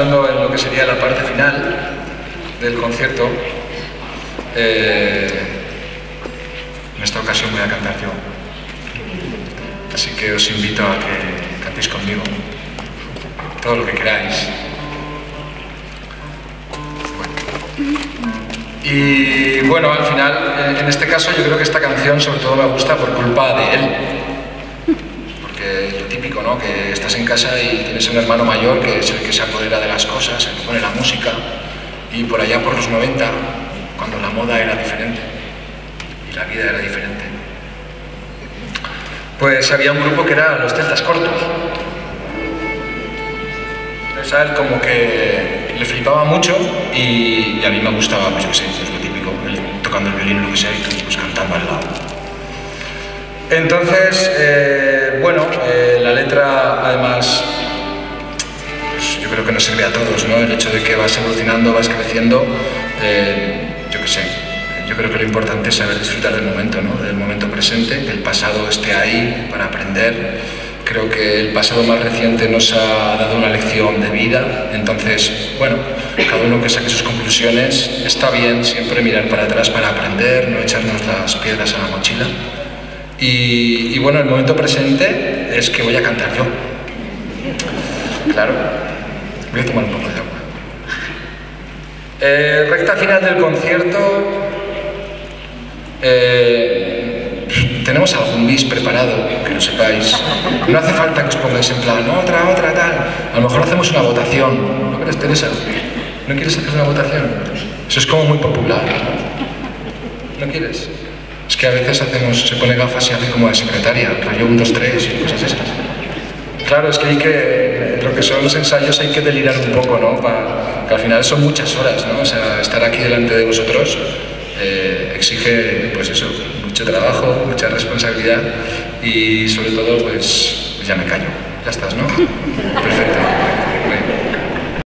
Estando en lo que sería la parte final del concierto, en esta ocasión voy a cantar yo. Así que os invito a que cantéis conmigo todo lo que queráis. Y bueno, al final, en este caso yo creo que esta canción sobre todo me gusta por culpa de él. Porque lo típico, ¿no? Que estás en casa y tienes un hermano mayor que es el que se apodera de las cosas, el que pone la música. Y por allá por los 90, cuando la moda era diferente y la vida era diferente, pues había un grupo que era Los Celtas Cortos. Entonces a él como que le flipaba mucho y a mí me gustaba, pues yo sé, es lo típico, tocando el violín o lo que sea y tú pues cantando al lado. Entonces, bueno, la letra además pues, yo creo que nos sirve a todos, ¿no? El hecho de que vas evolucionando, vas creciendo, yo qué sé, yo creo que lo importante es saber disfrutar del momento, ¿no? Del momento presente, que el pasado esté ahí para aprender. Creo que el pasado más reciente nos ha dado una lección de vida, entonces, bueno, cada uno que saque sus conclusiones. Está bien siempre mirar para atrás para aprender, no echarnos las piedras a la mochila. Y bueno, el momento presente es que voy a cantar yo. Claro, voy a tomar un poco de agua. Recta final del concierto. Tenemos algún bis preparado, que lo sepáis. No hace falta que os pongáis en plan, otra, tal. A lo mejor hacemos una votación. ¿No les interesa? ¿No quieres hacer una votación? Eso es como muy popular, ¿no? ¿No quieres? Es que a veces hacemos, se pone gafas y hace como de secretaria, rollo 1, 2, 3 y cosas esas. Claro, es que hay que, lo que son los ensayos hay que delirar un poco, ¿no? Que al final son muchas horas, ¿no? O sea, estar aquí delante de vosotros exige, pues eso, mucho trabajo, mucha responsabilidad y sobre todo, pues ya me callo. Ya estás, ¿no? Perfecto.